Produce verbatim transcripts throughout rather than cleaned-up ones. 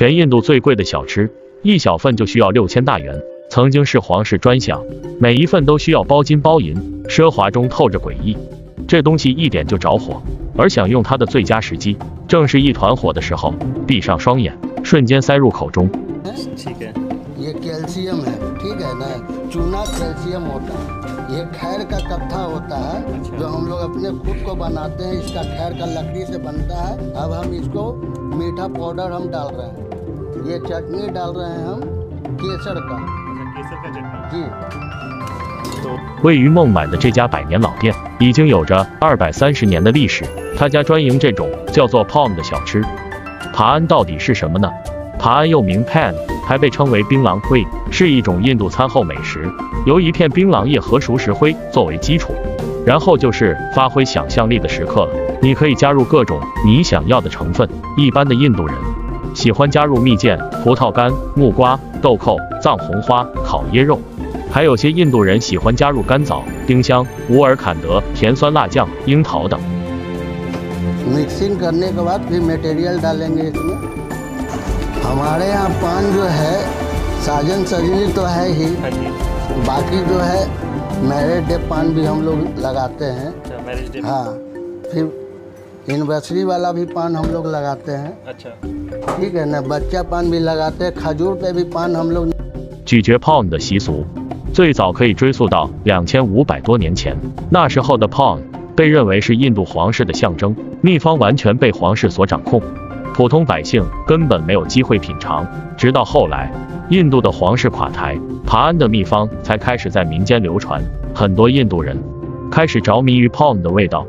全印度最贵的小吃，一小份就需要六千大元，曾经是皇室专享，每一份都需要包金包银，奢华中透着诡异。这东西一点就着火，而享用它的最佳时机，正是一团火的时候。闭上双眼，瞬间塞入口中。位于孟买的这家百年老店已经有着二百三十年的历史，他家专营这种叫做 Palm 的小吃。帕安到底是什么呢？帕安又名 Pan， 还被称为槟榔灰，是一种印度餐后美食，由一片槟榔叶和熟石灰作为基础，然后就是发挥想象力的时刻了。你可以加入各种你想要的成分。一般的印度人喜欢加入蜜饯、葡萄干、木瓜、豆蔻、藏红花、烤椰肉，还有些印度人喜欢加入甘枣、丁香、乌尔坎德、甜酸辣酱、樱桃等。यूनिवर्सिटी वाला भी पान हम लोग लगाते हैं, अच्छा, ठीक है ना, बच्चा पान भी लगाते हैं, खजूर पे भी पान हम लोग। 咀嚼 palm 的习俗最早可以追溯到两千五百多年前，那时候的 palm 被认为是印度皇室的象征，秘方完全被皇室所掌控，普通百姓根本没有机会品尝。直到后来，印度的皇室垮台，帕安的秘方才开始在民间流传，很多印度人开始着迷于 palm 的味道。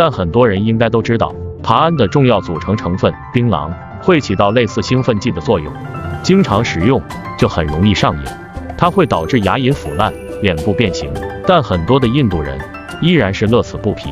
但很多人应该都知道，帕安的重要组成成分槟榔会起到类似兴奋剂的作用，经常食用就很容易上瘾，它会导致牙龈腐烂、脸部变形。但很多的印度人依然是乐此不疲。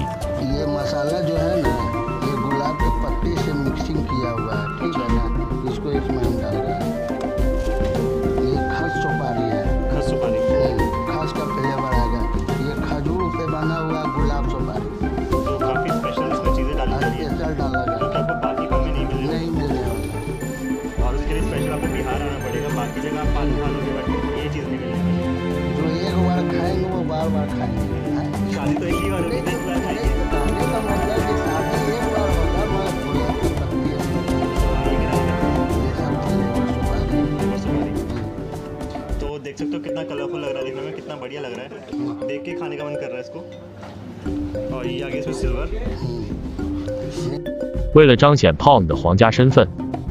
为了彰显 Palm 的皇家身份，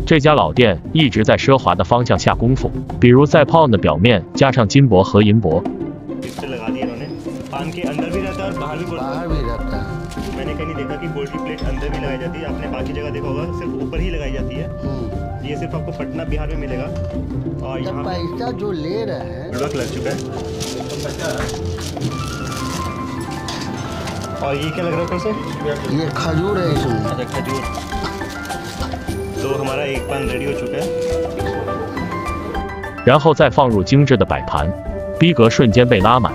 这家老店一直在奢华的方向下功夫，比如在 Palm 的表面加上金箔和银箔。然后再放入精致的摆盘，逼格瞬间被拉满。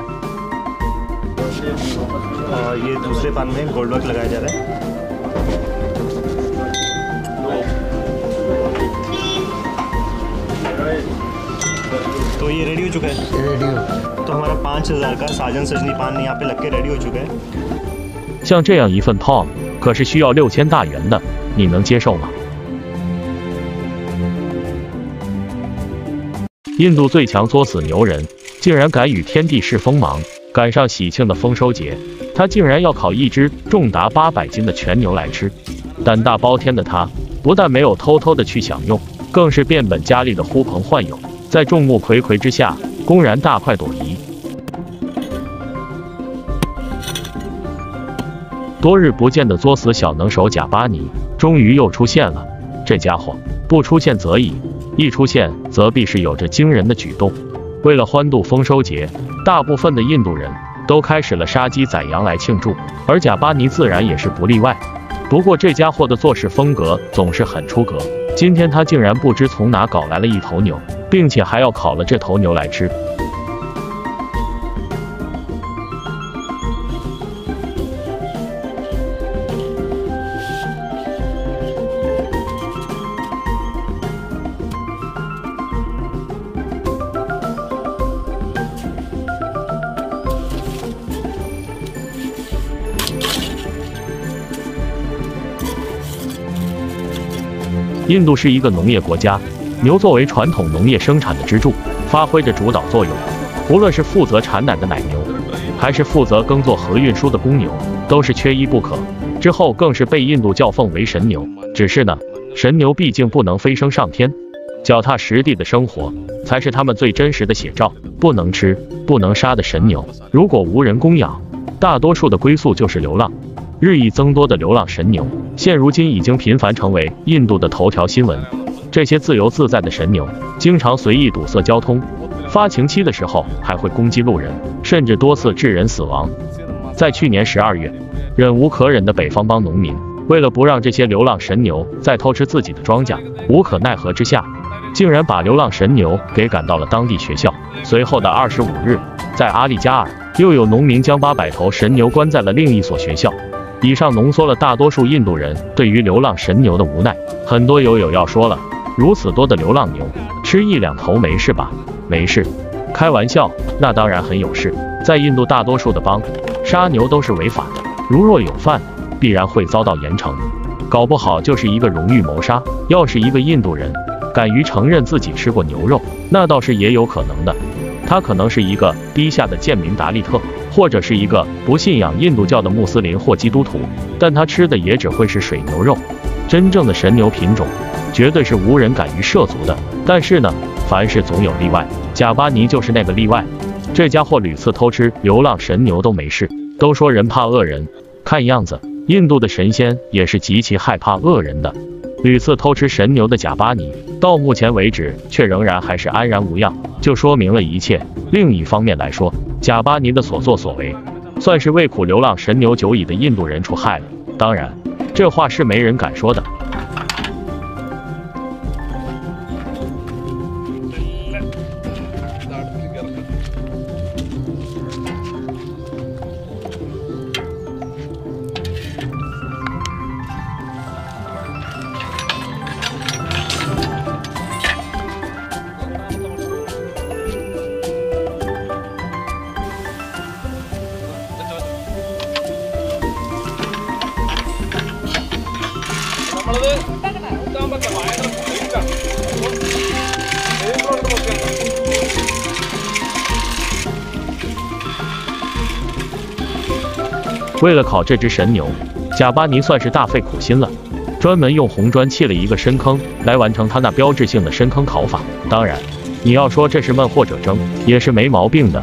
像这样一份 palm 可是需要六千大元的，你能接受吗？印度最强作死牛人竟然敢与天地试锋芒，赶上喜庆的丰收节，他竟然要烤一只重达八百斤的全牛来吃。胆大包天的他不但没有偷偷的去享用，更是变本加厉的呼朋唤友，在众目睽睽之下公然大快朵颐。多日不见的作死小能手贾巴尼终于又出现了。这家伙不出现则已，一出现则必是有着惊人的举动。为了欢度丰收节，大部分的印度人都开始了杀鸡宰羊来庆祝，而贾巴尼自然也是不例外。不过这家伙的做事风格总是很出格，今天他竟然不知从哪搞来了一头牛，并且还要烤了这头牛来吃。印度是一个农业国家，牛作为传统农业生产的支柱，发挥着主导作用。无论是负责产奶的奶牛，还是负责耕作和运输的公牛，都是缺一不可。之后更是被印度教奉为神牛。只是呢，神牛毕竟不能飞升上天，脚踏实地的生活才是他们最真实的写照。不能吃、不能杀的神牛，如果无人供养，大多数的归宿就是流浪。 日益增多的流浪神牛，现如今已经频繁成为印度的头条新闻。这些自由自在的神牛，经常随意堵塞交通，发情期的时候还会攻击路人，甚至多次致人死亡。在去年十二月，忍无可忍的北方邦农民，为了不让这些流浪神牛再偷吃自己的庄稼，无可奈何之下，竟然把流浪神牛给赶到了当地学校。随后的二十五日，在阿利加尔，又有农民将八百头神牛关在了另一所学校。 以上浓缩了大多数印度人对于流浪神牛的无奈。很多友友要说了，如此多的流浪牛，吃一两头没事吧？没事，开玩笑，那当然很有事。在印度大多数的邦，杀牛都是违法的，如若有犯，必然会遭到严惩，搞不好就是一个荣誉谋杀。要是一个印度人敢于承认自己吃过牛肉，那倒是也有可能的。他可能是一个低下的贱民达利特。 或者是一个不信仰印度教的穆斯林或基督徒，但他吃的也只会是水牛肉。真正的神牛品种，绝对是无人敢于涉足的。但是呢，凡事总有例外，贾巴尼就是那个例外。这家伙屡次偷吃流浪神牛都没事。都说人怕恶人，看样子印度的神仙也是极其害怕恶人的。屡次偷吃神牛的贾巴尼，到目前为止却仍然还是安然无恙，就说明了一切。另一方面来说， 贾巴尼的所作所为，算是为苦流浪神牛久矣的印度人除害了。当然，这话是没人敢说的。为了烤这只神牛，贾巴尼算是大费苦心了，专门用红砖砌了一个深坑来完成他那标志性的深坑烤法。当然，你要说这是闷或者蒸，也是没毛病的。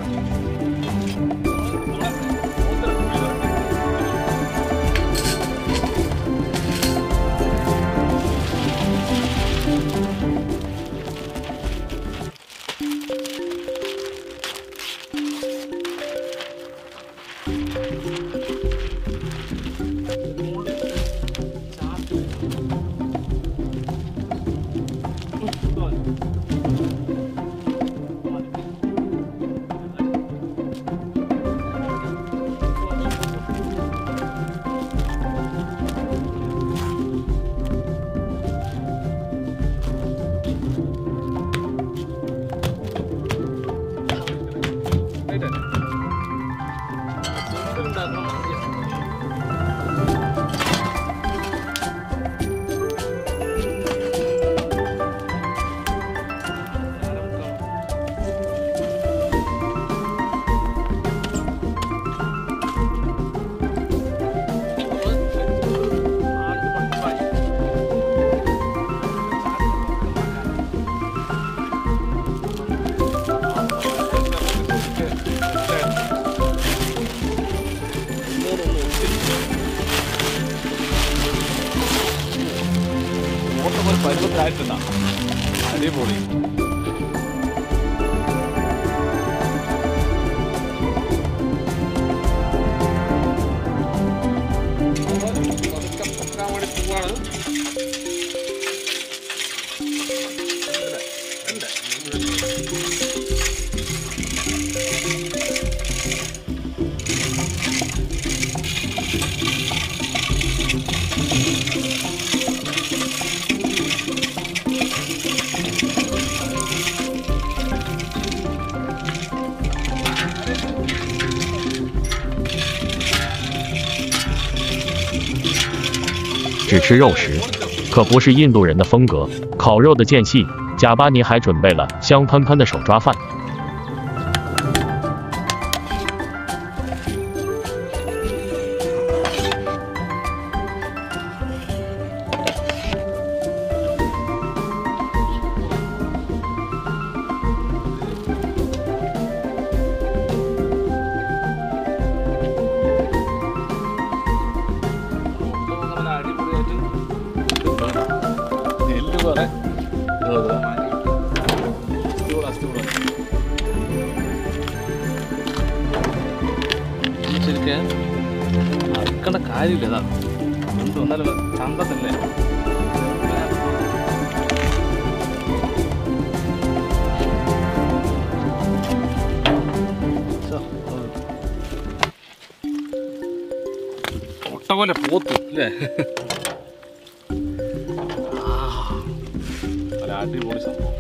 只吃肉食，可不是印度人的风格。烤肉的间隙，贾巴尼还准备了香喷喷的手抓饭。 ഒട്ടപോലെ പോത്ത് അല്ലേ? നല്ല അടിപൊളി സംഭവം.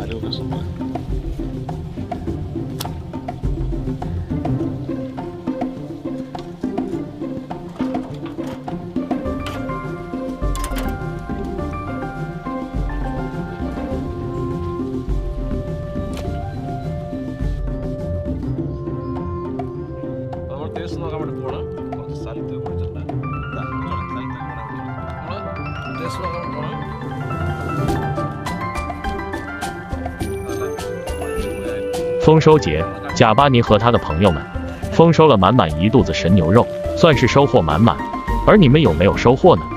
ആരോഗ്യ സംഭവം.丰收节，贾巴尼和他的朋友们丰收了满满一肚子神牛肉，算是收获满满。而你们有没有收获呢？